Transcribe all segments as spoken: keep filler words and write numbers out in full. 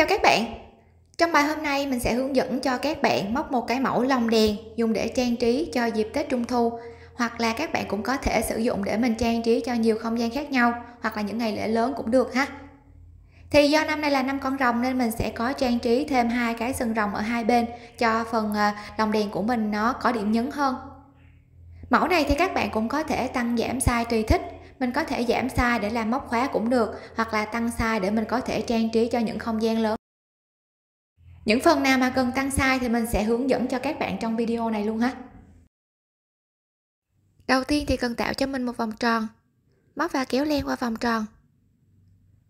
chào các bạn. Trong bài hôm nay mình sẽ hướng dẫn cho các bạn móc một cái mẫu lồng đèn dùng để trang trí cho dịp Tết Trung Thu, hoặc là các bạn cũng có thể sử dụng để mình trang trí cho nhiều không gian khác nhau, hoặc là những ngày lễ lớn cũng được ha. Thì do năm nay là năm con rồng nên mình sẽ có trang trí thêm hai cái sừng rồng ở hai bên cho phần lồng đèn của mình nó có điểm nhấn hơn. Mẫu này thì các bạn cũng có thể tăng giảm size tùy thích. Mình có thể giảm size để làm móc khóa cũng được, hoặc là tăng size để mình có thể trang trí cho những không gian lớn. Những phần nào mà cần tăng size thì mình sẽ hướng dẫn cho các bạn trong video này luôn ha. Đầu tiên thì cần tạo cho mình một vòng tròn, móc và kéo len qua vòng tròn,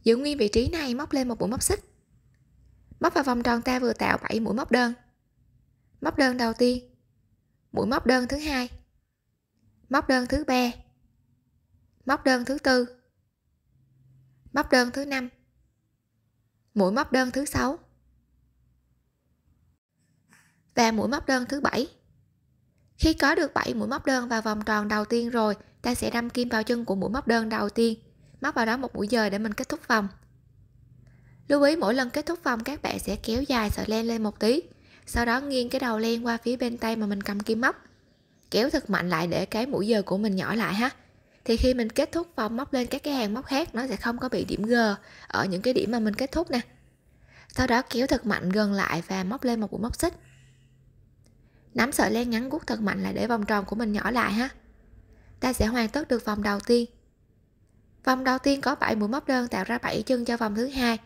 giữ nguyên vị trí này, móc lên một mũi móc xích, móc vào vòng tròn ta vừa tạo bảy mũi móc đơn. Móc đơn đầu tiên, mũi móc đơn thứ hai, móc đơn thứ ba, móc đơn thứ tư, móc đơn thứ năm, mũi móc đơn thứ sáu và mũi móc đơn thứ bảy. Khi có được bảy mũi móc đơn vào vòng tròn đầu tiên rồi, ta sẽ đâm kim vào chân của mũi móc đơn đầu tiên, móc vào đó một mũi dời để mình kết thúc vòng. Lưu ý mỗi lần kết thúc vòng các bạn sẽ kéo dài sợi len lên một tí, sau đó nghiêng cái đầu len qua phía bên tay mà mình cầm kim móc, kéo thật mạnh lại để cái mũi dời của mình nhỏ lại ha. Thì khi mình kết thúc vòng móc lên các cái hàng móc khác, nó sẽ không có bị điểm G ở những cái điểm mà mình kết thúc nè. Sau đó kéo thật mạnh gần lại và móc lên một mũi móc xích, nắm sợi len ngắn guốc thật mạnh lại để vòng tròn của mình nhỏ lại ha. Ta sẽ hoàn tất được vòng đầu tiên. Vòng đầu tiên có bảy mũi móc đơn tạo ra bảy chân cho vòng thứ hai.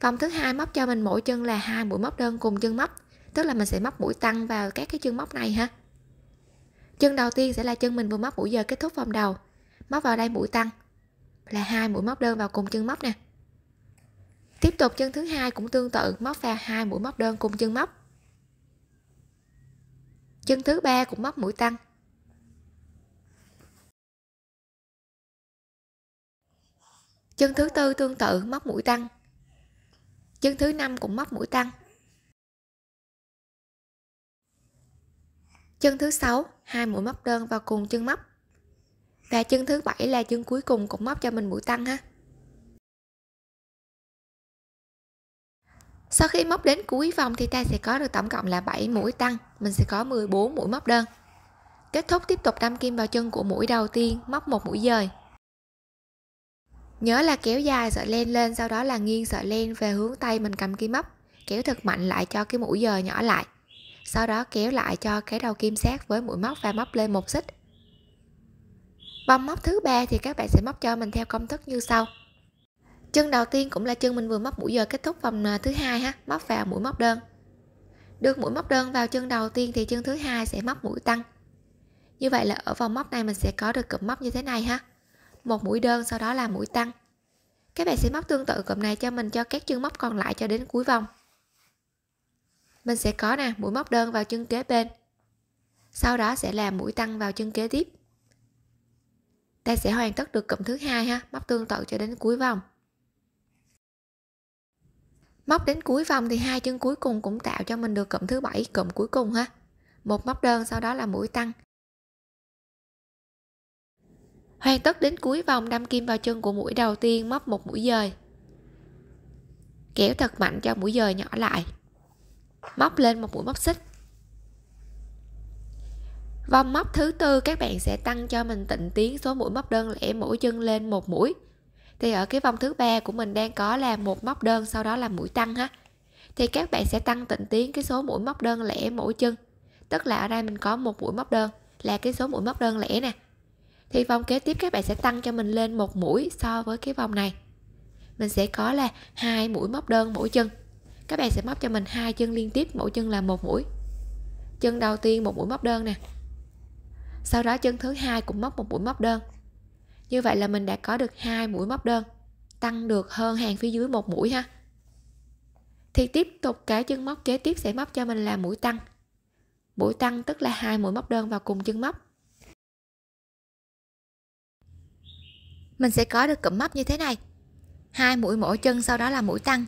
Vòng thứ hai móc cho mình mỗi chân là hai mũi móc đơn cùng chân móc, tức là mình sẽ móc mũi tăng vào các cái chân móc này ha. Chân đầu tiên sẽ là chân mình vừa móc mũi giờ kết thúc vòng đầu, móc vào đây mũi tăng là hai mũi móc đơn vào cùng chân móc nè. Tiếp tục chân thứ hai cũng tương tự, móc vào hai mũi móc đơn cùng chân móc. Chân thứ ba cũng móc mũi tăng. Chân thứ tư tương tự, móc mũi tăng. Chân thứ năm cũng móc mũi tăng. Chân thứ sáu, hai mũi móc đơn vào cùng chân móc. Và chân thứ bảy là chân cuối cùng cũng móc cho mình mũi tăng ha. Sau khi móc đến cuối vòng thì ta sẽ có được tổng cộng là bảy mũi tăng, mình sẽ có mười bốn mũi móc đơn. Kết thúc tiếp tục đâm kim vào chân của mũi đầu tiên, móc một mũi dời. Nhớ là kéo dài sợi len lên, sau đó là nghiêng sợi len về hướng tay mình cầm kim móc, kéo thật mạnh lại cho cái mũi dời nhỏ lại. Sau đó kéo lại cho cái đầu kim sát với mũi móc và móc lên một xích. Vòng móc thứ ba thì các bạn sẽ móc cho mình theo công thức như sau. Chân đầu tiên cũng là chân mình vừa móc mũi giờ kết thúc vòng thứ hai ha, móc vào mũi móc đơn. Được mũi móc đơn vào chân đầu tiên thì chân thứ hai sẽ móc mũi tăng. Như vậy là ở vòng móc này mình sẽ có được cụm móc như thế này ha. Một mũi đơn sau đó là mũi tăng. Các bạn sẽ móc tương tự cụm này cho mình cho các chân móc còn lại cho đến cuối vòng. Mình sẽ có nè, mũi móc đơn vào chân kế bên. Sau đó sẽ là mũi tăng vào chân kế tiếp. Ta sẽ hoàn tất được cụm thứ hai ha, móc tương tự cho đến cuối vòng. Móc đến cuối vòng thì hai chân cuối cùng cũng tạo cho mình được cụm thứ bảy, cụm cuối cùng ha. Một móc đơn sau đó là mũi tăng. Hoàn tất đến cuối vòng, đâm kim vào chân của mũi đầu tiên, móc một mũi dời. Kéo thật mạnh cho mũi dời nhỏ lại. Móc lên một mũi móc xích. Vòng móc thứ tư các bạn sẽ tăng cho mình tịnh tiến số mũi móc đơn lẻ mỗi chân lên một mũi. Thì ở cái vòng thứ ba của mình đang có là một móc đơn sau đó là mũi tăng ha. Thì các bạn sẽ tăng tịnh tiến cái số mũi móc đơn lẻ mỗi chân. Tức là ở đây mình có một mũi móc đơn là cái số mũi móc đơn lẻ nè. Thì vòng kế tiếp các bạn sẽ tăng cho mình lên một mũi so với cái vòng này. Mình sẽ có là hai mũi móc đơn mỗi chân. Các bạn sẽ móc cho mình hai chân liên tiếp, mỗi chân là một mũi. Chân đầu tiên một mũi móc đơn nè. Sau đó chân thứ hai cũng móc một mũi móc đơn. Như vậy là mình đã có được hai mũi móc đơn, tăng được hơn hàng phía dưới một mũi ha. Thì tiếp tục cái chân móc kế tiếp sẽ móc cho mình là mũi tăng. Mũi tăng tức là hai mũi móc đơn vào cùng chân móc. Mình sẽ có được cụm móc như thế này, hai mũi mỗi chân sau đó là mũi tăng.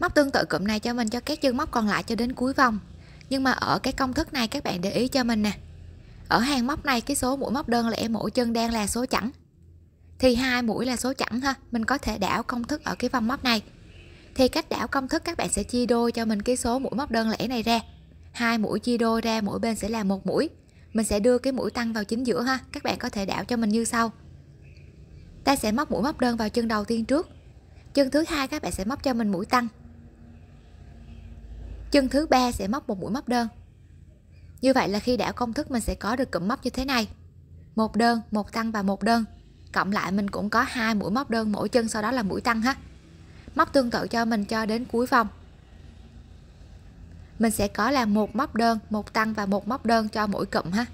Móc tương tự cụm này cho mình cho các chân móc còn lại cho đến cuối vòng. Nhưng mà ở cái công thức này các bạn để ý cho mình nè, ở hàng móc này cái số mũi móc đơn lẻ mỗi chân đang là số chẵn, thì hai mũi là số chẵn ha. Mình có thể đảo công thức ở cái vòng móc này. Thì cách đảo công thức các bạn sẽ chia đôi cho mình cái số mũi móc đơn lẻ này ra. Hai mũi chia đôi ra, mỗi bên sẽ là một mũi. Mình sẽ đưa cái mũi tăng vào chính giữa ha. Các bạn có thể đảo cho mình như sau. Ta sẽ móc mũi móc đơn vào chân đầu tiên trước. Chân thứ hai các bạn sẽ móc cho mình mũi tăng. Chân thứ ba sẽ móc một mũi móc đơn. Như vậy là khi đảo công thức mình sẽ có được cụm móc như thế này. Một đơn, một tăng và một đơn. Cộng lại mình cũng có hai mũi móc đơn mỗi chân, sau đó là mũi tăng ha. Móc tương tự cho mình cho đến cuối vòng. Mình sẽ có là một móc đơn, một tăng và một móc đơn cho mỗi cụm ha.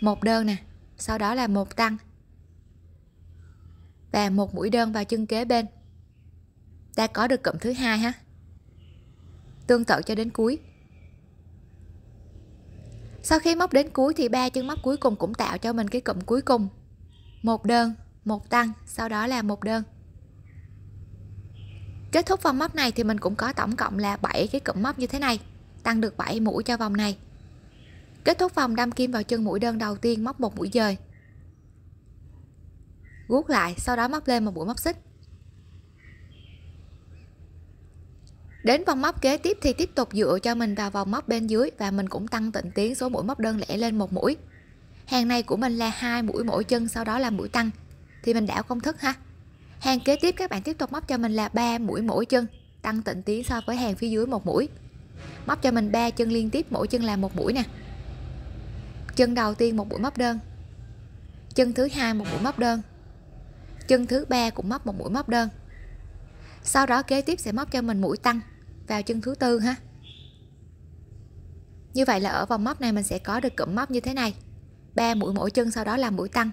Một đơn nè, sau đó là một tăng và một mũi đơn vào chân kế bên. Ta có được cụm thứ hai ha. Tương tự cho đến cuối. Sau khi móc đến cuối thì ba chân móc cuối cùng cũng tạo cho mình cái cụm cuối cùng. Một đơn, một tăng, sau đó là một đơn. Kết thúc vòng móc này thì mình cũng có tổng cộng là bảy cái cụm móc như thế này, tăng được bảy mũi cho vòng này. Kết thúc vòng đâm kim vào chân mũi đơn đầu tiên, móc một mũi dời. Guốc lại, sau đó móc lên một mũi móc xích. Đến vòng móc kế tiếp thì tiếp tục dựa cho mình vào vòng móc bên dưới và mình cũng tăng tịnh tiến số mũi móc đơn lẻ lên một mũi. Hàng này của mình là hai mũi mỗi chân, sau đó là mũi tăng. Thì mình đảo công thức ha. Hàng kế tiếp các bạn tiếp tục móc cho mình là ba mũi mỗi chân, tăng tịnh tiến so với hàng phía dưới một mũi. Móc cho mình ba chân liên tiếp, mỗi chân là một mũi nè. Chân đầu tiên một mũi móc đơn. Chân thứ hai một mũi móc đơn. Chân thứ ba cũng móc một mũi móc đơn. Sau đó kế tiếp sẽ móc cho mình mũi tăng vào chân thứ tư ha. Như vậy là ở vòng móc này mình sẽ có được cụm móc như thế này. ba mũi mỗi chân, sau đó là mũi tăng.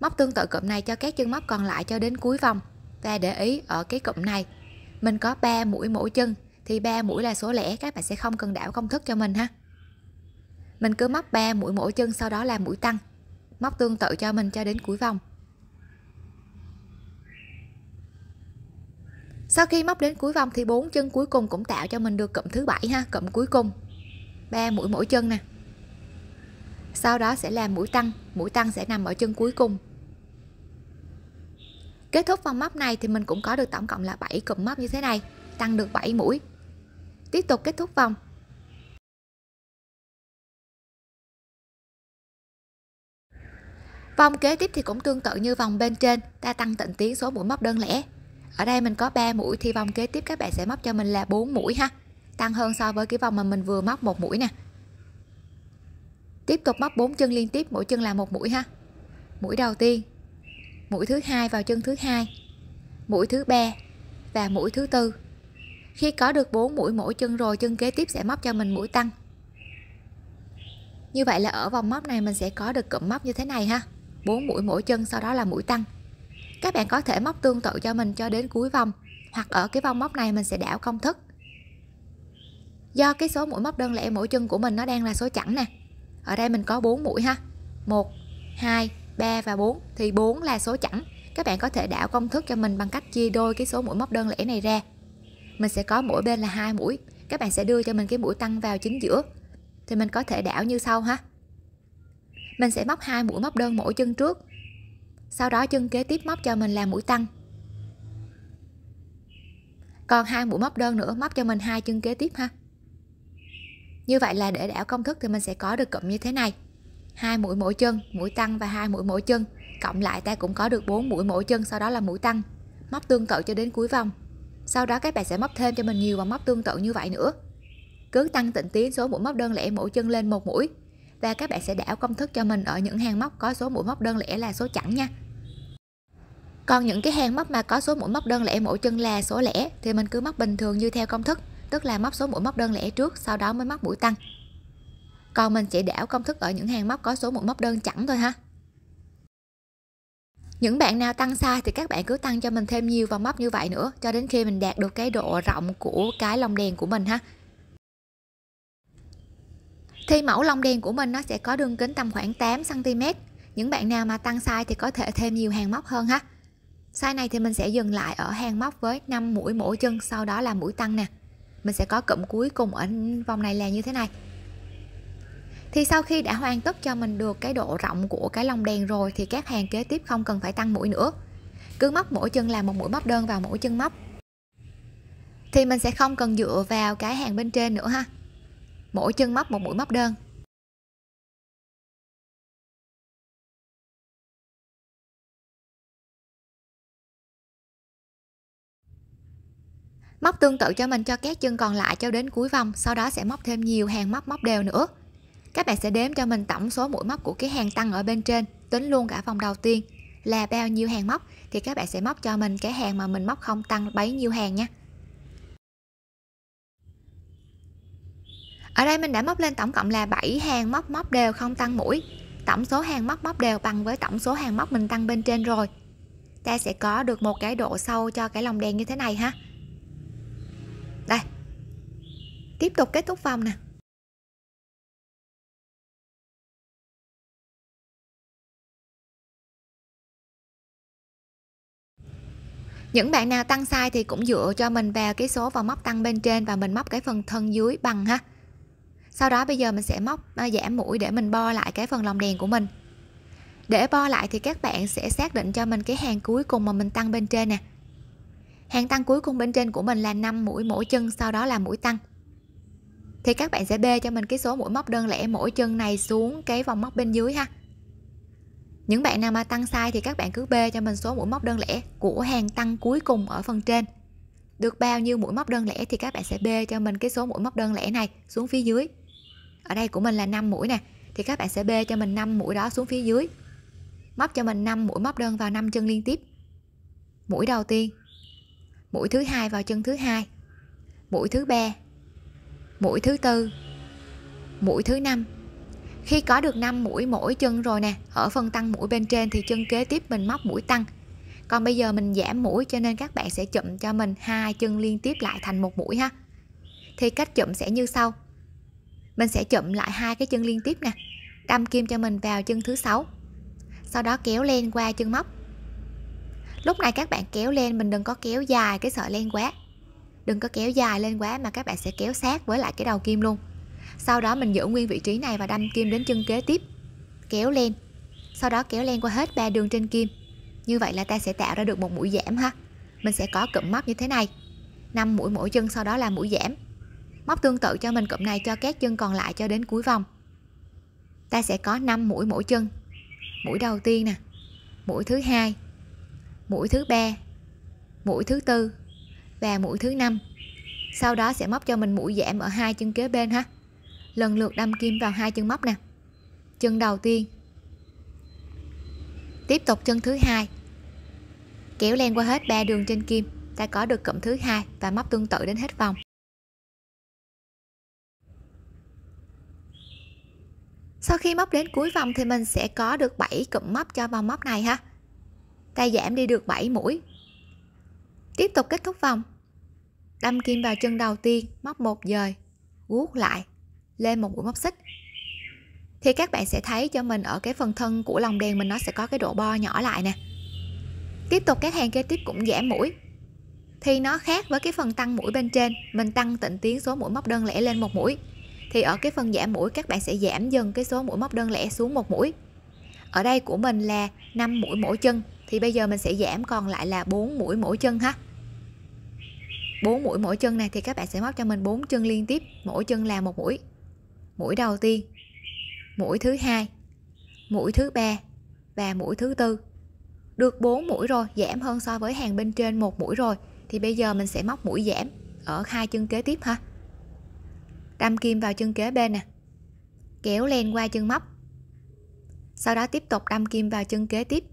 Móc tương tự cụm này cho các chân móc còn lại cho đến cuối vòng. Và để ý ở cái cụm này mình có ba mũi mỗi chân thì ba mũi là số lẻ, các bạn sẽ không cần đảo công thức cho mình ha. Mình cứ móc ba mũi mỗi chân, sau đó là mũi tăng. Móc tương tự cho mình cho đến cuối vòng. Sau khi móc đến cuối vòng thì bốn chân cuối cùng cũng tạo cho mình được cụm thứ bảy ha, cụm cuối cùng. ba mũi mỗi chân nè. Sau đó sẽ là mũi tăng, mũi tăng sẽ nằm ở chân cuối cùng. Kết thúc vòng móc này thì mình cũng có được tổng cộng là bảy cụm móc như thế này, tăng được bảy mũi. Tiếp tục kết thúc vòng. Vòng kế tiếp thì cũng tương tự như vòng bên trên, ta tăng tịnh tiến số mũi móc đơn lẻ. Ở đây mình có ba mũi thì vòng kế tiếp các bạn sẽ móc cho mình là bốn mũi ha. Tăng hơn so với cái vòng mà mình vừa móc một mũi nè. Tiếp tục móc bốn chân liên tiếp, mỗi chân là một mũi ha. Mũi đầu tiên, mũi thứ hai vào chân thứ hai, mũi thứ ba và mũi thứ tư. Khi có được bốn mũi mỗi chân rồi, chân kế tiếp sẽ móc cho mình mũi tăng. Như vậy là ở vòng móc này mình sẽ có được cụm móc như thế này ha. bốn mũi mỗi chân, sau đó là mũi tăng. Các bạn có thể móc tương tự cho mình cho đến cuối vòng, hoặc ở cái vòng móc này mình sẽ đảo công thức. Do cái số mũi móc đơn lẻ mỗi chân của mình nó đang là số chẵn nè. Ở đây mình có bốn mũi ha. một, hai, ba và bốn thì bốn là số chẵn. Các bạn có thể đảo công thức cho mình bằng cách chia đôi cái số mũi móc đơn lẻ này ra. Mình sẽ có mỗi bên là hai mũi. Các bạn sẽ đưa cho mình cái mũi tăng vào chính giữa. Thì mình có thể đảo như sau ha. Mình sẽ móc hai mũi móc đơn mỗi chân trước. Sau đó chân kế tiếp móc cho mình là mũi tăng. Còn hai mũi móc đơn nữa, móc cho mình hai chân kế tiếp ha. Như vậy là để đảo công thức thì mình sẽ có được cụm như thế này. hai mũi mỗi chân, mũi tăng và hai mũi mỗi chân, cộng lại ta cũng có được bốn mũi mỗi chân, sau đó là mũi tăng. Móc tương tự cho đến cuối vòng. Sau đó các bạn sẽ móc thêm cho mình nhiều vòng móc tương tự như vậy nữa. Cứ tăng tịnh tiến số mũi móc đơn lẻ mỗi chân lên một mũi và các bạn sẽ đảo công thức cho mình ở những hàng móc có số mũi móc đơn lẻ là số chẵn nha. Còn những cái hàng móc mà có số mũi móc đơn lẻ mỗi chân là số lẻ thì mình cứ móc bình thường như theo công thức, tức là móc số mũi móc đơn lẻ trước, sau đó mới móc mũi tăng. Còn mình chỉ đảo công thức ở những hàng móc có số mũi móc đơn chẵn thôi ha. Những bạn nào tăng sai thì các bạn cứ tăng cho mình thêm nhiều vòng móc như vậy nữa cho đến khi mình đạt được cái độ rộng của cái lồng đèn của mình ha. Thì mẫu lồng đèn của mình nó sẽ có đường kính tầm khoảng tám xăng ti mét. Những bạn nào mà tăng sai thì có thể thêm nhiều hàng móc hơn ha. Size này thì mình sẽ dừng lại ở hàng móc với năm mũi mỗi chân, sau đó là mũi tăng nè. Mình sẽ có cụm cuối cùng ở vòng này là như thế này. Thì sau khi đã hoàn tất cho mình được cái độ rộng của cái lồng đèn rồi thì các hàng kế tiếp không cần phải tăng mũi nữa. Cứ móc mỗi chân là một mũi móc đơn vào mỗi chân móc. thì mình sẽ không cần dựa vào cái hàng bên trên nữa ha. Mỗi chân móc một mũi móc đơn. Móc tương tự cho mình cho các chân còn lại cho đến cuối vòng, sau đó sẽ móc thêm nhiều hàng móc móc đều nữa. Các bạn sẽ đếm cho mình tổng số mũi móc của cái hàng tăng ở bên trên, tính luôn cả vòng đầu tiên là bao nhiêu hàng móc thì các bạn sẽ móc cho mình cái hàng mà mình móc không tăng bấy nhiêu hàng nha. Ở đây mình đã móc lên tổng cộng là bảy hàng móc móc đều không tăng mũi. Tổng số hàng móc móc đều bằng với tổng số hàng móc mình tăng bên trên rồi. Ta sẽ có được một cái độ sâu cho cái lồng đèn như thế này ha. Đây. Tiếp tục kết thúc vòng nè. Những bạn nào tăng sai thì cũng dựa cho mình vào cái số vòng móc tăng bên trên và mình móc cái phần thân dưới bằng ha. Sau đó bây giờ mình sẽ móc giảm mũi để mình bo lại cái phần lồng đèn của mình. Để bo lại thì các bạn sẽ xác định cho mình cái hàng cuối cùng mà mình tăng bên trên nè. Hàng tăng cuối cùng bên trên của mình là năm mũi mỗi chân, sau đó là mũi tăng. Thì các bạn sẽ bê cho mình cái số mũi móc đơn lẻ mỗi chân này xuống cái vòng móc bên dưới ha. Những bạn nào mà tăng sai thì các bạn cứ bê cho mình số mũi móc đơn lẻ của hàng tăng cuối cùng ở phần trên. Được bao nhiêu mũi móc đơn lẻ thì các bạn sẽ bê cho mình cái số mũi móc đơn lẻ này xuống phía dưới. Ở đây của mình là năm mũi nè, thì các bạn sẽ bê cho mình năm mũi đó xuống phía dưới. Móc cho mình năm mũi móc đơn vào năm chân liên tiếp. Mũi đầu tiên, mũi thứ hai vào chân thứ hai, mũi thứ ba, mũi thứ tư, mũi thứ năm. Khi có được năm mũi mỗi chân rồi nè, ở phần tăng mũi bên trên thì chân kế tiếp mình móc mũi tăng. Còn bây giờ mình giảm mũi cho nên các bạn sẽ chụm cho mình hai chân liên tiếp lại thành một mũi ha. Thì cách chụm sẽ như sau. Mình sẽ chụm lại hai cái chân liên tiếp nè, đâm kim cho mình vào chân thứ sáu. Sau đó kéo len qua chân móc. Lúc này các bạn kéo len mình đừng có kéo dài cái sợi len quá. Đừng có kéo dài lên quá mà các bạn sẽ kéo sát với lại cái đầu kim luôn. Sau đó mình giữ nguyên vị trí này và đâm kim đến chân kế tiếp. Kéo len. Sau đó kéo len qua hết ba đường trên kim. Như vậy là ta sẽ tạo ra được một mũi giảm ha. Mình sẽ có cụm móc như thế này. năm mũi mỗi chân sau đó là mũi giảm. Móc tương tự cho mình cụm này cho các chân còn lại cho đến cuối vòng. Ta sẽ có năm mũi mỗi chân. Mũi đầu tiên nè, mũi thứ hai, mũi thứ ba, mũi thứ tư và mũi thứ năm. Sau đó sẽ móc cho mình mũi giảm ở hai chân kế bên ha. Lần lượt đâm kim vào hai chân móc nè. Chân đầu tiên. Tiếp tục chân thứ hai. Kéo len qua hết ba đường trên kim, ta có được cụm thứ hai và móc tương tự đến hết vòng. Sau khi móc đến cuối vòng thì mình sẽ có được bảy cụm móc cho vòng móc này ha. Ta giảm đi được bảy mũi. Tiếp tục kết thúc vòng. Đâm kim vào chân đầu tiên, móc một dời, guốc lại, lên một mũi móc xích. Thì các bạn sẽ thấy cho mình ở cái phần thân của lồng đèn mình nó sẽ có cái độ bo nhỏ lại nè. Tiếp tục các hàng kế tiếp cũng giảm mũi. Thì nó khác với cái phần tăng mũi bên trên, mình tăng tịnh tiến số mũi móc đơn lẻ lên một mũi. Thì ở cái phần giảm mũi các bạn sẽ giảm dần cái số mũi móc đơn lẻ xuống một mũi. Ở đây của mình là năm mũi mỗi chân. Thì bây giờ mình sẽ giảm còn lại là bốn mũi mỗi chân ha. bốn mũi mỗi chân này thì các bạn sẽ móc cho mình bốn chân liên tiếp, mỗi chân là một mũi. Mũi đầu tiên, mũi thứ hai, mũi thứ ba và mũi thứ tư. Được bốn mũi rồi, giảm hơn so với hàng bên trên một mũi rồi. Thì bây giờ mình sẽ móc mũi giảm ở hai chân kế tiếp ha. Đâm kim vào chân kế bên nè. Kéo len qua chân móc. Sau đó tiếp tục đâm kim vào chân kế tiếp.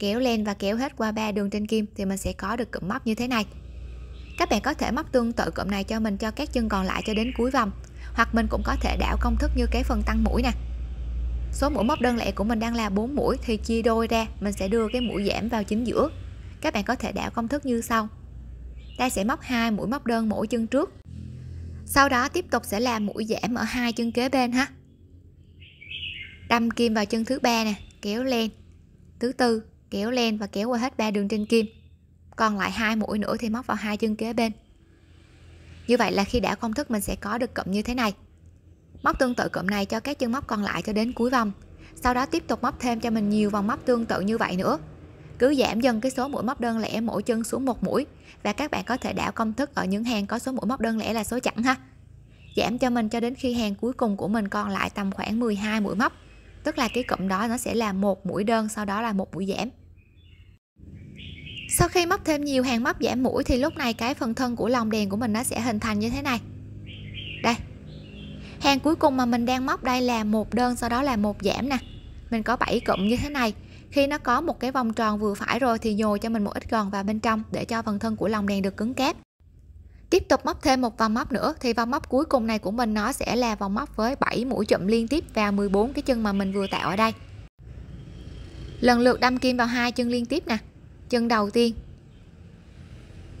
Kéo len và kéo hết qua ba đường trên kim thì mình sẽ có được cụm móc như thế này. Các bạn có thể móc tương tự cụm này cho mình cho các chân còn lại cho đến cuối vòng. Hoặc mình cũng có thể đảo công thức như cái phần tăng mũi nè. Số mũi móc đơn lẻ của mình đang là bốn mũi thì chia đôi ra, mình sẽ đưa cái mũi giảm vào chính giữa. Các bạn có thể đảo công thức như sau. Ta sẽ móc hai mũi móc đơn mỗi chân trước. Sau đó tiếp tục sẽ làm mũi giảm ở hai chân kế bên ha. Đâm kim vào chân thứ ba nè, kéo len, thứ tư, kéo len và kéo qua hết ba đường trên kim. Còn lại hai mũi nữa thì móc vào hai chân kế bên. Như vậy là khi đã công thức mình sẽ có được cụm như thế này. Móc tương tự cụm này cho các chân móc còn lại cho đến cuối vòng. Sau đó tiếp tục móc thêm cho mình nhiều vòng móc tương tự như vậy nữa. Cứ giảm dần cái số mũi móc đơn lẻ mỗi chân xuống một mũi, và các bạn có thể đảo công thức ở những hàng có số mũi móc đơn lẻ là số chẵn ha. Giảm cho mình cho đến khi hàng cuối cùng của mình còn lại tầm khoảng mười hai mũi móc, tức là cái cụm đó nó sẽ là một mũi đơn, sau đó là một mũi giảm. Sau khi móc thêm nhiều hàng móc giảm mũi thì lúc này cái phần thân của lồng đèn của mình nó sẽ hình thành như thế này. Đây, hàng cuối cùng mà mình đang móc đây là một đơn, sau đó là một giảm nè. Mình có bảy cụm như thế này. Khi nó có một cái vòng tròn vừa phải rồi thì nhồi cho mình một ít gòn vào bên trong để cho phần thân của lồng đèn được cứng cáp. Tiếp tục móc thêm một vòng móc nữa thì vòng móc cuối cùng này của mình nó sẽ là vòng móc với bảy mũi chụm liên tiếp vào mười bốn cái chân mà mình vừa tạo ở đây. Lần lượt đâm kim vào hai chân liên tiếp nè. Chân đầu tiên,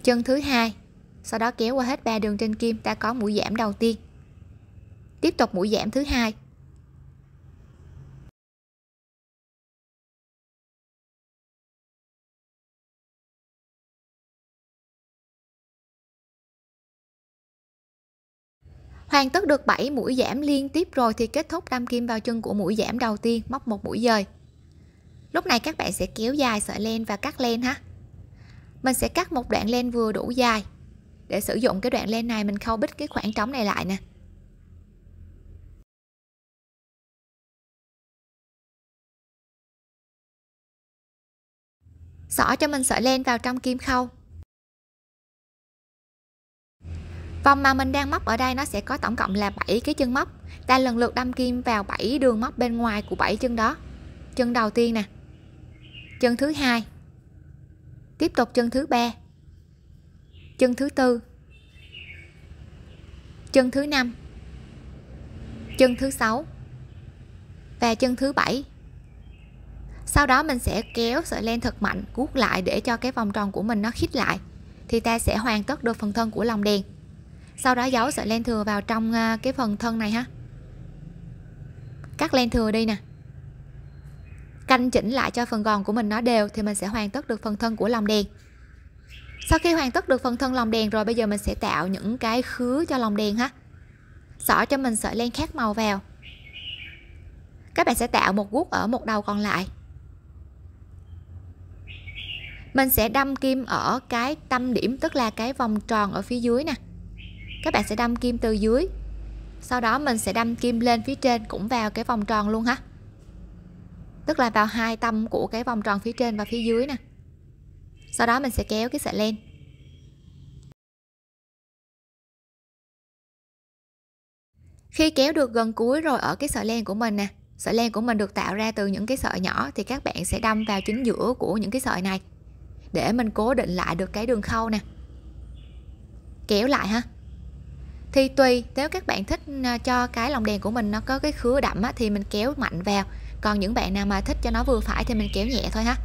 chân thứ hai, sau đó kéo qua hết ba đường trên kim ta có mũi giảm đầu tiên. Tiếp tục mũi giảm thứ hai. Hoàn tất được bảy mũi giảm liên tiếp rồi thì kết thúc đâm kim vào chân của mũi giảm đầu tiên, móc một mũi dời. Lúc này các bạn sẽ kéo dài sợi len và cắt len ha. Mình sẽ cắt một đoạn len vừa đủ dài. Để sử dụng cái đoạn len này mình khâu bít cái khoảng trống này lại nè. Xỏ cho mình sợi len vào trong kim khâu. Vòng mà mình đang móc ở đây nó sẽ có tổng cộng là bảy cái chân móc. Ta lần lượt đâm kim vào bảy đường móc bên ngoài của bảy chân đó. Chân đầu tiên nè, chân thứ hai, tiếp tục chân thứ ba, chân thứ tư, chân thứ năm, chân thứ sáu và chân thứ bảy. Sau đó mình sẽ kéo sợi len thật mạnh cuốc lại để cho cái vòng tròn của mình nó khít lại thì ta sẽ hoàn tất được phần thân của lồng đèn. Sau đó giấu sợi len thừa vào trong cái phần thân này ha, cắt len thừa đi nè, canh chỉnh lại cho phần gòn của mình nó đều thì mình sẽ hoàn tất được phần thân của lồng đèn. Sau khi hoàn tất được phần thân lồng đèn rồi bây giờ mình sẽ tạo những cái khứa cho lồng đèn ha. Xỏ cho mình sợi len khác màu vào. Các bạn sẽ tạo một guốc ở một đầu còn lại. Mình sẽ đâm kim ở cái tâm điểm, tức là cái vòng tròn ở phía dưới nè. Các bạn sẽ đâm kim từ dưới. Sau đó mình sẽ đâm kim lên phía trên cũng vào cái vòng tròn luôn ha. Tức là vào hai tâm của cái vòng tròn phía trên và phía dưới nè. Sau đó mình sẽ kéo cái sợi len. Khi kéo được gần cuối rồi ở cái sợi len của mình nè, sợi len của mình được tạo ra từ những cái sợi nhỏ thì các bạn sẽ đâm vào chính giữa của những cái sợi này để mình cố định lại được cái đường khâu nè. Kéo lại ha. Thì tùy, nếu các bạn thích cho cái lồng đèn của mình nó có cái khứa đậm á, thì mình kéo mạnh vào. Còn những bạn nào mà thích cho nó vừa phải thì mình kéo nhẹ thôi ha.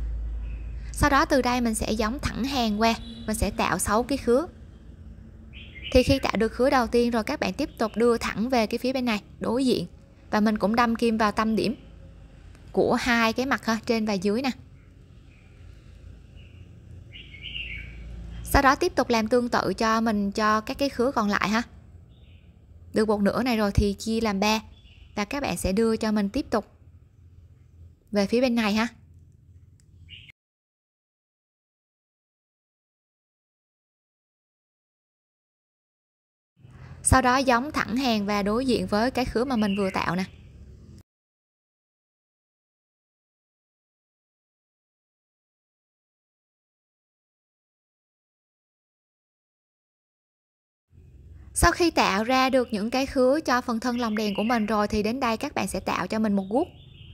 Sau đó từ đây mình sẽ giống thẳng hàng qua, mình sẽ tạo sáu cái khứa. Thì khi tạo được khứa đầu tiên rồi các bạn tiếp tục đưa thẳng về cái phía bên này, đối diện. Và mình cũng đâm kim vào tâm điểm của hai cái mặt ha, trên và dưới nè. Sau đó tiếp tục làm tương tự cho mình cho các cái khứa còn lại ha. Được một nửa này rồi thì chia làm ba và các bạn sẽ đưa cho mình tiếp tục về phía bên này ha. Sau đó giống thẳng hàng và đối diện với cái khứa mà mình vừa tạo nè. Sau khi tạo ra được những cái khứa cho phần thân lồng đèn của mình rồi thì đến đây các bạn sẽ tạo cho mình một guốc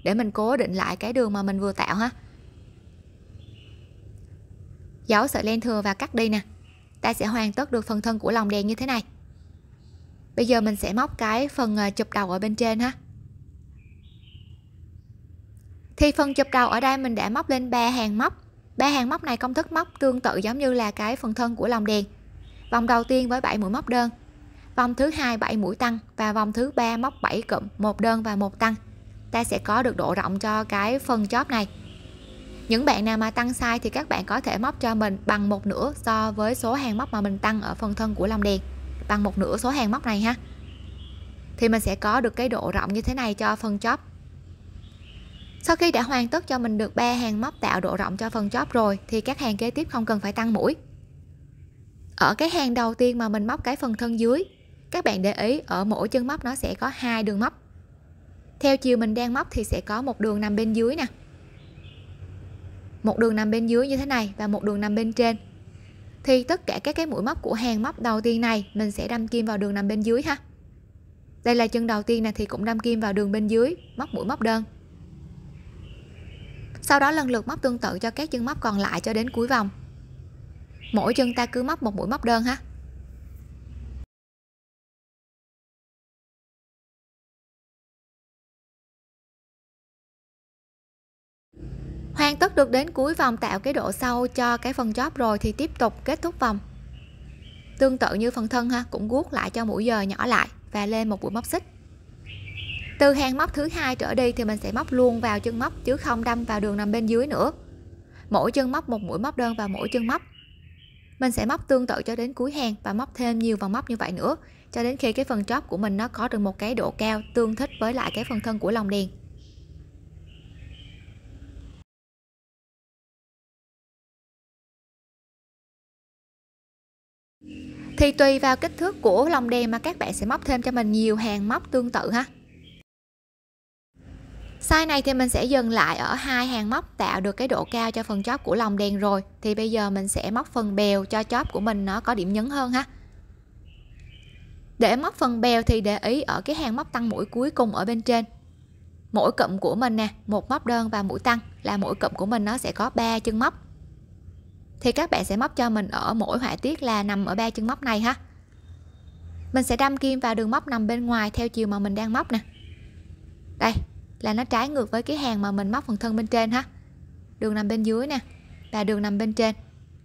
để mình cố định lại cái đường mà mình vừa tạo ha. Giấu sợi len thừa và cắt đi nè. Ta sẽ hoàn tất được phần thân của lồng đèn như thế này. Bây giờ mình sẽ móc cái phần chụp đầu ở bên trên ha. Thì phần chụp đầu ở đây mình đã móc lên ba hàng móc. Ba hàng móc này công thức móc tương tự giống như là cái phần thân của lồng đèn. Vòng đầu tiên với bảy mũi móc đơn, vòng thứ hai bảy mũi tăng và vòng thứ ba móc bảy cụm, một đơn và một tăng. Ta sẽ có được độ rộng cho cái phần chóp này. Những bạn nào mà tăng sai thì các bạn có thể móc cho mình bằng một nửa so với số hàng móc mà mình tăng ở phần thân của lồng đèn, bằng một nửa số hàng móc này ha. Thì mình sẽ có được cái độ rộng như thế này cho phần chóp. Sau khi đã hoàn tất cho mình được ba hàng móc tạo độ rộng cho phần chóp rồi thì các hàng kế tiếp không cần phải tăng mũi. Ở cái hàng đầu tiên mà mình móc cái phần thân dưới, các bạn để ý ở mỗi chân móc nó sẽ có hai đường móc. Theo chiều mình đang móc thì sẽ có một đường nằm bên dưới nè, một đường nằm bên dưới như thế này và một đường nằm bên trên. Thì tất cả các cái mũi móc của hàng móc đầu tiên này mình sẽ đâm kim vào đường nằm bên dưới ha. Đây là chân đầu tiên này thì cũng đâm kim vào đường bên dưới, móc mũi móc đơn. Sau đó lần lượt móc tương tự cho các chân móc còn lại cho đến cuối vòng. Mỗi chân ta cứ móc một mũi móc đơn ha. Hoàn tất được đến cuối vòng tạo cái độ sâu cho cái phần chóp rồi thì tiếp tục kết thúc vòng. Tương tự như phần thân ha, cũng guốc lại cho mũi giờ nhỏ lại và lên một mũi móc xích. Từ hàng móc thứ hai trở đi thì mình sẽ móc luôn vào chân móc chứ không đâm vào đường nằm bên dưới nữa. Mỗi chân móc một mũi móc đơn vào mỗi chân móc. Mình sẽ móc tương tự cho đến cuối hàng và móc thêm nhiều vòng móc như vậy nữa cho đến khi cái phần chóp của mình nó có được một cái độ cao tương thích với lại cái phần thân của lồng đèn. Thì tùy vào kích thước của lồng đèn mà các bạn sẽ móc thêm cho mình nhiều hàng móc tương tự ha. Size này thì mình sẽ dừng lại ở hai hàng móc tạo được cái độ cao cho phần chóp của lồng đèn rồi. Thì bây giờ mình sẽ móc phần bèo cho chóp của mình nó có điểm nhấn hơn ha. Để móc phần bèo thì để ý ở cái hàng móc tăng mũi cuối cùng ở bên trên. Mỗi cụm của mình nè, một móc đơn và mũi tăng là mỗi cụm của mình nó sẽ có ba chân móc. Thì các bạn sẽ móc cho mình ở mỗi họa tiết là nằm ở ba chân móc này ha. Mình sẽ đâm kim vào đường móc nằm bên ngoài theo chiều mà mình đang móc nè. Đây là nó trái ngược với cái hàng mà mình móc phần thân bên trên ha. Đường nằm bên dưới nè và đường nằm bên trên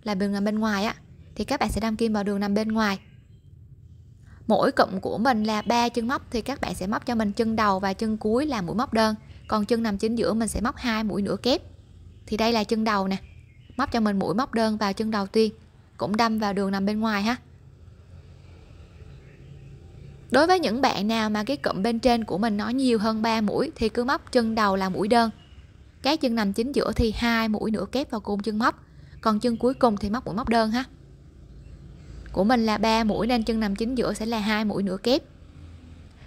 là đường nằm bên ngoài á, thì các bạn sẽ đâm kim vào đường nằm bên ngoài. Mỗi cụm của mình là ba chân móc thì các bạn sẽ móc cho mình chân đầu và chân cuối là mũi móc đơn, còn chân nằm chính giữa mình sẽ móc hai mũi nửa kép. Thì đây là chân đầu nè, móc cho mình mũi móc đơn vào chân đầu tiên, cũng đâm vào đường nằm bên ngoài ha. Đối với những bạn nào mà cái cụm bên trên của mình nó nhiều hơn ba mũi thì cứ móc chân đầu là mũi đơn, cái chân nằm chính giữa thì hai mũi nửa kép vào cùng chân móc, còn chân cuối cùng thì móc mũi móc đơn ha. Của mình là ba mũi nên chân nằm chính giữa sẽ là hai mũi nửa kép,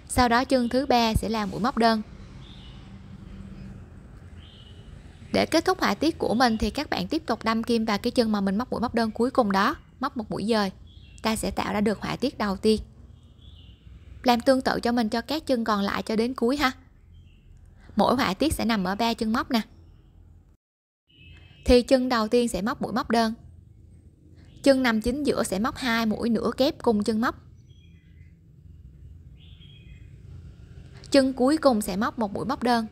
sau đó chân thứ ba sẽ là mũi móc đơn. Để kết thúc họa tiết của mình thì các bạn tiếp tục đâm kim vào cái chân mà mình móc mũi móc đơn cuối cùng đó, móc một mũi dời, ta sẽ tạo ra được họa tiết đầu tiên. Làm tương tự cho mình cho các chân còn lại cho đến cuối ha. Mỗi họa tiết sẽ nằm ở ba chân móc nè. Thì chân đầu tiên sẽ móc mũi móc đơn, chân nằm chính giữa sẽ móc hai mũi nửa kép cùng chân móc, chân cuối cùng sẽ móc một mũi móc đơn.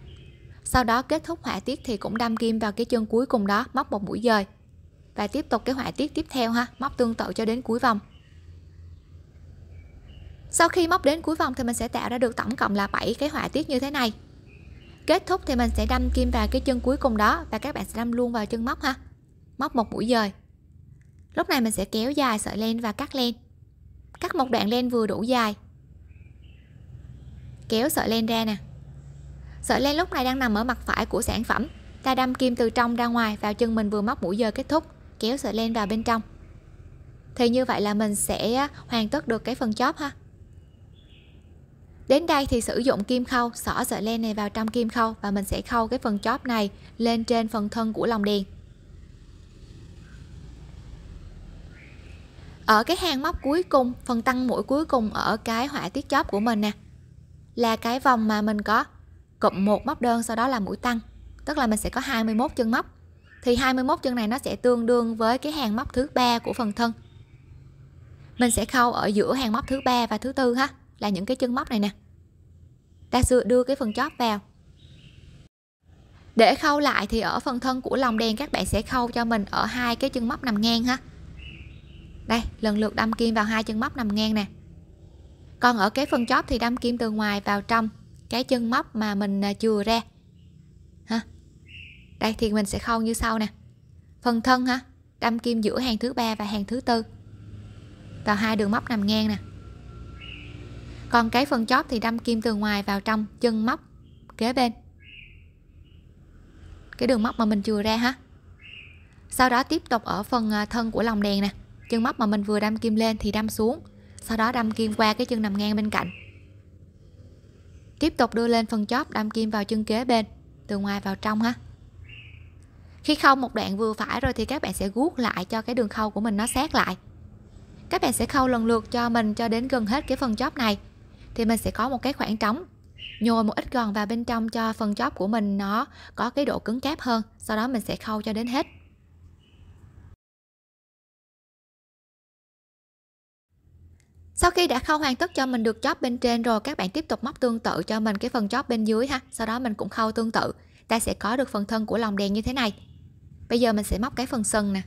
Sau đó kết thúc họa tiết thì cũng đâm kim vào cái chân cuối cùng đó, móc một mũi dời và tiếp tục cái họa tiết tiếp theo ha, móc tương tự cho đến cuối vòng. Sau khi móc đến cuối vòng thì mình sẽ tạo ra được tổng cộng là bảy cái họa tiết như thế này. Kết thúc thì mình sẽ đâm kim vào cái chân cuối cùng đó và các bạn sẽ đâm luôn vào chân móc ha, móc một mũi dời. Lúc này mình sẽ kéo dài sợi len và cắt len, cắt một đoạn len vừa đủ dài, kéo sợi len ra nè. Sợi len lúc này đang nằm ở mặt phải của sản phẩm, ta đâm kim từ trong ra ngoài vào chân mình vừa móc mũi dời kết thúc, kéo sợi len vào bên trong. Thì như vậy là mình sẽ hoàn tất được cái phần chóp ha. Đến đây thì sử dụng kim khâu xỏ sợi len này vào trong kim khâu và mình sẽ khâu cái phần chóp này lên trên phần thân của lồng đèn. Ở cái hàng móc cuối cùng, phần tăng mũi cuối cùng ở cái họa tiết chóp của mình nè, là cái vòng mà mình có cụm một móc đơn sau đó là mũi tăng, tức là mình sẽ có hai mươi mốt chân móc. Thì hai mươi mốt chân này nó sẽ tương đương với cái hàng móc thứ ba của phần thân. Mình sẽ khâu ở giữa hàng móc thứ ba và thứ tư ha, là những cái chân móc này nè, ta đưa cái phần chóp vào. Để khâu lại thì ở phần thân của lồng đèn các bạn sẽ khâu cho mình ở hai cái chân móc nằm ngang ha. Đây, lần lượt đâm kim vào hai chân móc nằm ngang nè. Còn ở cái phần chóp thì đâm kim từ ngoài vào trong cái chân móc mà mình chừa ra ha. Đây thì mình sẽ khâu như sau nè. Phần thân ha, đâm kim giữa hàng thứ ba và hàng thứ tư vào hai đường móc nằm ngang nè. Còn cái phần chóp thì đâm kim từ ngoài vào trong chân móc kế bên. cái đường móc mà mình chừa ra ha. Sau đó tiếp tục ở phần thân của lồng đèn nè, chân móc mà mình vừa đâm kim lên thì đâm xuống, sau đó đâm kim qua cái chân nằm ngang bên cạnh. Tiếp tục đưa lên phần chóp, đâm kim vào chân kế bên, từ ngoài vào trong ha. Khi khâu một đoạn vừa phải rồi thì các bạn sẽ guốc lại cho cái đường khâu của mình nó sát lại. Các bạn sẽ khâu lần lượt cho mình cho đến gần hết cái phần chóp này. Thì mình sẽ có một cái khoảng trống, nhồi một ít gòn vào bên trong cho phần chóp của mình nó có cái độ cứng cáp hơn. Sau đó mình sẽ khâu cho đến hết. Sau khi đã khâu hoàn tất cho mình được chóp bên trên rồi, các bạn tiếp tục móc tương tự cho mình cái phần chóp bên dưới ha. Sau đó mình cũng khâu tương tự, ta sẽ có được phần thân của lồng đèn như thế này. Bây giờ mình sẽ móc cái phần sừng nè.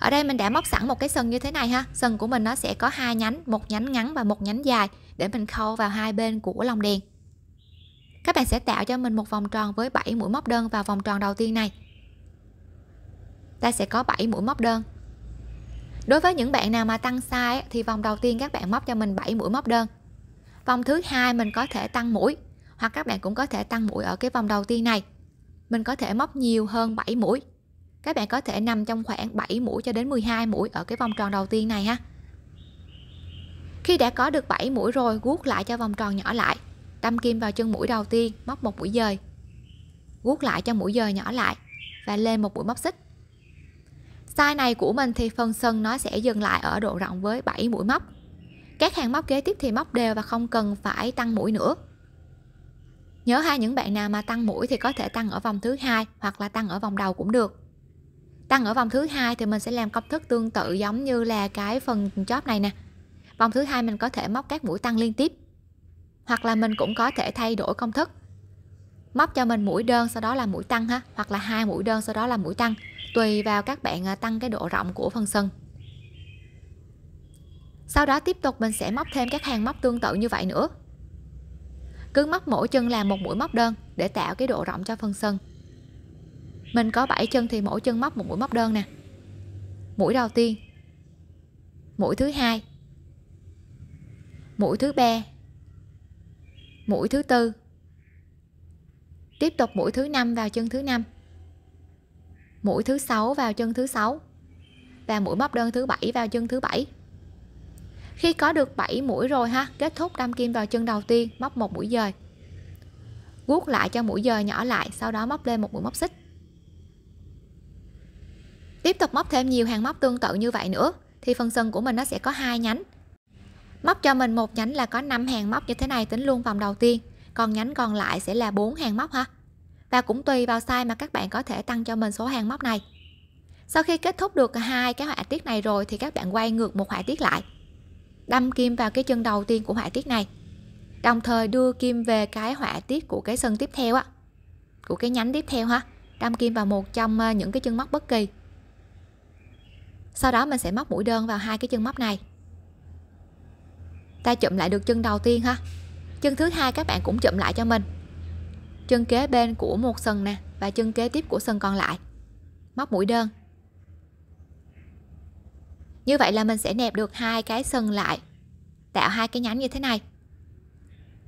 Ở đây mình đã móc sẵn một cái sừng như thế này ha. Sừng của mình nó sẽ có hai nhánh, một nhánh ngắn và một nhánh dài để mình khâu vào hai bên của lồng đèn. Các bạn sẽ tạo cho mình một vòng tròn với bảy mũi móc đơn vào vòng tròn đầu tiên này. Ta sẽ có bảy mũi móc đơn. Đối với những bạn nào mà tăng size thì vòng đầu tiên các bạn móc cho mình bảy mũi móc đơn. Vòng thứ hai mình có thể tăng mũi, hoặc các bạn cũng có thể tăng mũi ở cái vòng đầu tiên này. Mình có thể móc nhiều hơn bảy mũi. Các bạn có thể nằm trong khoảng bảy mũi cho đến mười hai mũi ở cái vòng tròn đầu tiên này ha. Khi đã có được bảy mũi rồi, guốc lại cho vòng tròn nhỏ lại, đâm kim vào chân mũi đầu tiên, móc một mũi dời. Guốc lại cho mũi dời nhỏ lại và lên một mũi móc xích. Size này của mình thì phần sừng nó sẽ dừng lại ở độ rộng với bảy mũi móc. Các hàng móc kế tiếp thì móc đều và không cần phải tăng mũi nữa. Nhớ hai những bạn nào mà tăng mũi thì có thể tăng ở vòng thứ hai hoặc là tăng ở vòng đầu cũng được. Tăng ở vòng thứ hai thì mình sẽ làm công thức tương tự giống như là cái phần chóp này nè. Vòng thứ hai mình có thể móc các mũi tăng liên tiếp. Hoặc là mình cũng có thể thay đổi công thức. Móc cho mình mũi đơn sau đó là mũi tăng ha, hoặc là hai mũi đơn sau đó là mũi tăng, tùy vào các bạn tăng cái độ rộng của phần sừng. Sau đó tiếp tục mình sẽ móc thêm các hàng móc tương tự như vậy nữa. Cứ móc mỗi chân làm một mũi móc đơn để tạo cái độ rộng cho phần sừng. Mình có bảy chân thì mỗi chân móc một mũi móc đơn nè. Mũi đầu tiên, mũi thứ hai, mũi thứ ba, mũi thứ tư. Tiếp tục mũi thứ năm vào chân thứ năm, mũi thứ sáu vào chân thứ sáu và mũi móc đơn thứ bảy vào chân thứ bảy. Khi có được bảy mũi rồi ha, kết thúc đâm kim vào chân đầu tiên, móc một mũi dời. Guốc lại cho mũi dời nhỏ lại, sau đó móc lên một mũi móc xích. Tiếp tục móc thêm nhiều hàng móc tương tự như vậy nữa thì phần sừng của mình nó sẽ có hai nhánh. Móc cho mình một nhánh là có năm hàng móc như thế này, tính luôn vòng đầu tiên, còn nhánh còn lại sẽ là bốn hàng móc ha. Và cũng tùy vào size mà các bạn có thể tăng cho mình số hàng móc này. Sau khi kết thúc được hai cái họa tiết này rồi thì các bạn quay ngược một họa tiết lại. Đâm kim vào cái chân đầu tiên của họa tiết này. Đồng thời đưa kim về cái họa tiết của cái sừng tiếp theo á, của cái nhánh tiếp theo ha. Đâm kim vào một trong những cái chân móc bất kỳ. Sau đó mình sẽ móc mũi đơn vào hai cái chân móc này. Ta chụm lại được chân đầu tiên ha. Chân thứ hai các bạn cũng chụm lại cho mình. Chân kế bên của một sừng nè và chân kế tiếp của sừng còn lại. Móc mũi đơn. Như vậy là mình sẽ nẹp được hai cái sừng lại, tạo hai cái nhánh như thế này.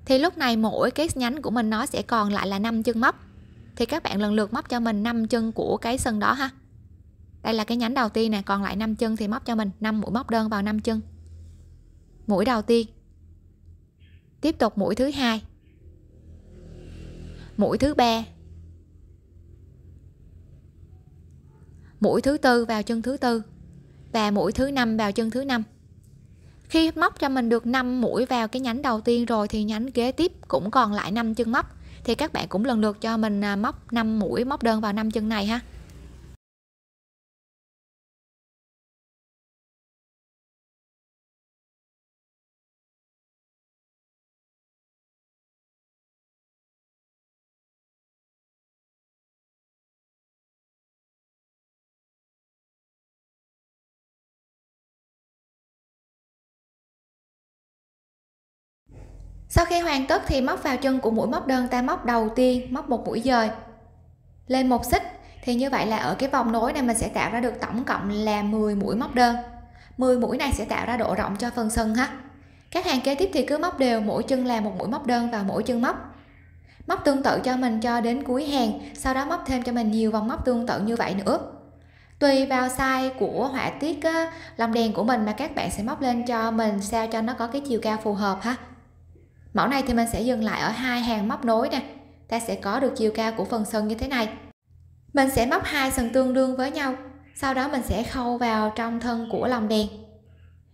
Thì lúc này mỗi cái nhánh của mình nó sẽ còn lại là năm chân móc. Thì các bạn lần lượt móc cho mình năm chân của cái sừng đó ha. Đây là cái nhánh đầu tiên nè, còn lại năm chân thì móc cho mình năm mũi móc đơn vào năm chân. Mũi đầu tiên. Tiếp tục mũi thứ hai. Mũi thứ ba. Mũi thứ tư vào chân thứ tư và mũi thứ năm vào chân thứ năm. Khi móc cho mình được năm mũi vào cái nhánh đầu tiên rồi thì nhánh kế tiếp cũng còn lại năm chân móc, thì các bạn cũng lần lượt cho mình móc năm mũi móc đơn vào năm chân này ha. Sau khi hoàn tất thì móc vào chân của mũi móc đơn, ta móc đầu tiên, móc một mũi dời, lên một xích. Thì như vậy là ở cái vòng nối này mình sẽ tạo ra được tổng cộng là mười mũi móc đơn. mười mũi này sẽ tạo ra độ rộng cho phần sừng ha. Các hàng kế tiếp thì cứ móc đều, mỗi chân là một mũi móc đơn vào mỗi chân móc. Móc tương tự cho mình cho đến cuối hàng, sau đó móc thêm cho mình nhiều vòng móc tương tự như vậy nữa. Tùy vào size của họa tiết á, lồng đèn của mình mà các bạn sẽ móc lên cho mình sao cho nó có cái chiều cao phù hợp ha. Mẫu này thì mình sẽ dừng lại ở hai hàng móc nối nè, ta sẽ có được chiều cao của phần sừng như thế này. Mình sẽ móc hai sừng tương đương với nhau, sau đó mình sẽ khâu vào trong thân của lồng đèn.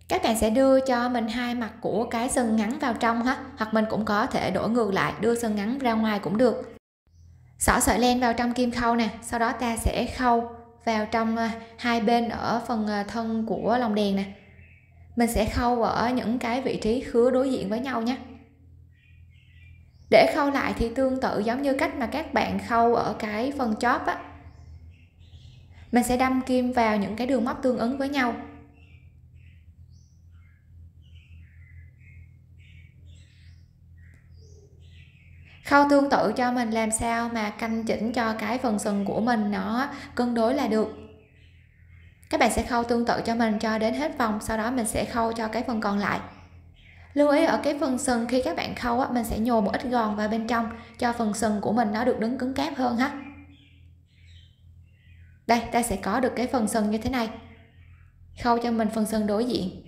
Các bạn sẽ đưa cho mình hai mặt của cái sừng ngắn vào trong ha, hoặc mình cũng có thể đổi ngược lại, đưa sừng ngắn ra ngoài cũng được. Xỏ sợi len vào trong kim khâu nè, sau đó ta sẽ khâu vào trong hai bên ở phần thân của lồng đèn nè. Mình sẽ khâu ở những cái vị trí khứa đối diện với nhau nhé. Để khâu lại thì tương tự giống như cách mà các bạn khâu ở cái phần chóp á. Mình sẽ đâm kim vào những cái đường móc tương ứng với nhau. Khâu tương tự cho mình làm sao mà canh chỉnh cho cái phần sừng của mình nó cân đối là được. Các bạn sẽ khâu tương tự cho mình cho đến hết vòng, sau đó mình sẽ khâu cho cái phần còn lại. Lưu ý ở cái phần sừng khi các bạn khâu á, mình sẽ nhồi một ít gòn vào bên trong cho phần sừng của mình nó được đứng cứng cáp hơn ha. Đây, ta sẽ có được cái phần sừng như thế này. Khâu cho mình phần sừng đối diện.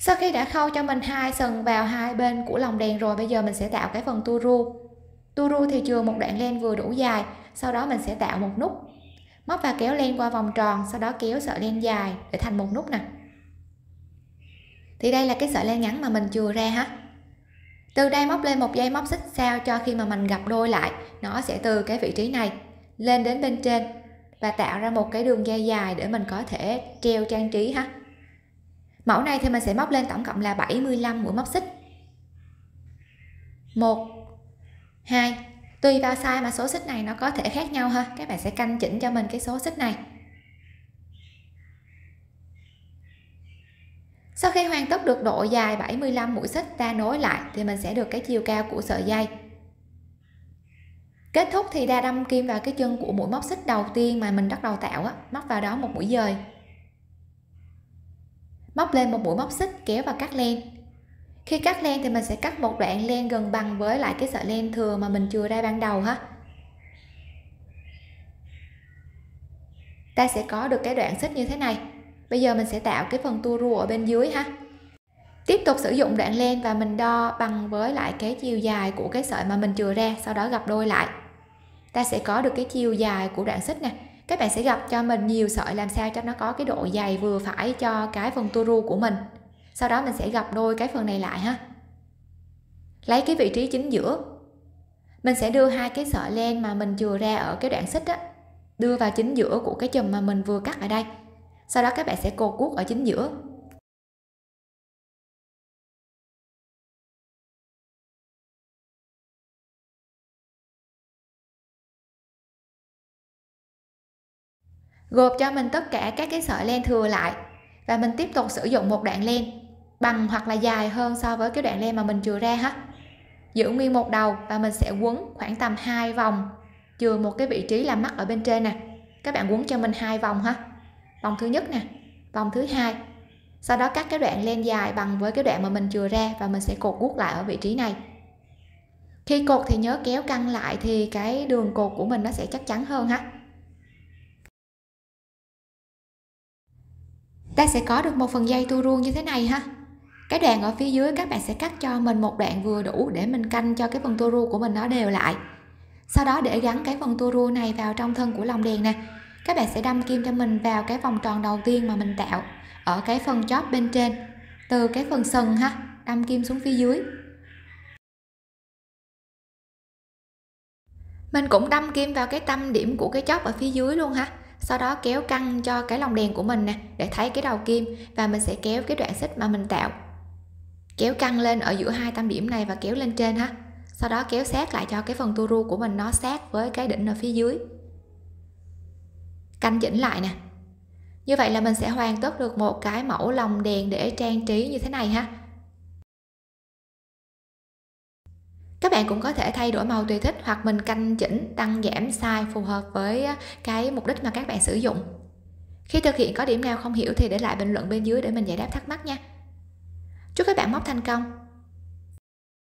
Sau khi đã khâu cho mình hai sừng vào hai bên của lồng đèn rồi, bây giờ mình sẽ tạo cái phần tua ru. Tua ru thì chừa một đoạn len vừa đủ dài, sau đó mình sẽ tạo một nút. Móc và kéo len qua vòng tròn, sau đó kéo sợi len dài để thành một nút nè. Thì đây là cái sợi len ngắn mà mình chừa ra ha. Từ đây móc lên một dây móc xích sao cho khi mà mình gặp đôi lại, nó sẽ từ cái vị trí này lên đến bên trên và tạo ra một cái đường dây dài để mình có thể treo trang trí ha. Mẫu này thì mình sẽ móc lên tổng cộng là bảy mươi lăm mũi móc xích. một, hai. Tùy vào size mà số xích này nó có thể khác nhau ha. Các bạn sẽ canh chỉnh cho mình cái số xích này. Sau khi hoàn tất được độ dài bảy mươi lăm mũi xích, ta nối lại thì mình sẽ được cái chiều cao của sợi dây. Kết thúc thì ta đâm kim vào cái chân của mũi móc xích đầu tiên mà mình bắt đầu tạo á, móc vào đó một mũi dời. Móc lên một mũi móc xích, kéo và cắt len. Khi cắt len thì mình sẽ cắt một đoạn len gần bằng với lại cái sợi len thừa mà mình chừa ra ban đầu ha. Ta sẽ có được cái đoạn xích như thế này. Bây giờ mình sẽ tạo cái phần tua ru ở bên dưới ha. Tiếp tục sử dụng đoạn len và mình đo bằng với lại cái chiều dài của cái sợi mà mình chừa ra, sau đó gập đôi lại. Ta sẽ có được cái chiều dài của đoạn xích nè. Các bạn sẽ gập cho mình nhiều sợi làm sao cho nó có cái độ dày vừa phải cho cái phần tua ru của mình. Sau đó mình sẽ gập đôi cái phần này lại ha. Lấy cái vị trí chính giữa. Mình sẽ đưa hai cái sợi len mà mình chừa ra ở cái đoạn xích á, đưa vào chính giữa của cái chùm mà mình vừa cắt ở đây. Sau đó các bạn sẽ cột guốc ở chính giữa. Gộp cho mình tất cả các cái sợi len thừa lại và mình tiếp tục sử dụng một đoạn len bằng hoặc là dài hơn so với cái đoạn len mà mình chừa ra ha. Giữ nguyên một đầu và mình sẽ quấn khoảng tầm hai vòng, chừa một cái vị trí làm mắt ở bên trên nè. Các bạn quấn cho mình hai vòng ha. Vòng thứ nhất nè, vòng thứ hai. Sau đó cắt cái đoạn len dài bằng với cái đoạn mà mình chừa ra và mình sẽ cột guốc lại ở vị trí này. Khi cột thì nhớ kéo căng lại thì cái đường cột của mình nó sẽ chắc chắn hơn ha. Ta sẽ có được một phần dây tua ru như thế này ha. Cái đoạn ở phía dưới các bạn sẽ cắt cho mình một đoạn vừa đủ để mình canh cho cái phần tua ru của mình nó đều lại. Sau đó để gắn cái phần tua ru này vào trong thân của lồng đèn nè. Các bạn sẽ đâm kim cho mình vào cái vòng tròn đầu tiên mà mình tạo ở cái phần chóp bên trên, từ cái phần sừng ha, đâm kim xuống phía dưới. Mình cũng đâm kim vào cái tâm điểm của cái chóp ở phía dưới luôn ha. Sau đó kéo căng cho cái lồng đèn của mình nè để thấy cái đầu kim và mình sẽ kéo cái đoạn xích mà mình tạo. Kéo căng lên ở giữa hai tâm điểm này và kéo lên trên ha. Sau đó kéo sát lại cho cái phần tua ru của mình nó sát với cái đỉnh ở phía dưới. Canh chỉnh lại nè. Như vậy là mình sẽ hoàn tất được một cái mẫu lồng đèn để trang trí như thế này ha. Các bạn cũng có thể thay đổi màu tùy thích hoặc mình canh chỉnh tăng giảm size phù hợp với cái mục đích mà các bạn sử dụng. Khi thực hiện có điểm nào không hiểu thì để lại bình luận bên dưới để mình giải đáp thắc mắc nha. Chúc các bạn móc thành công.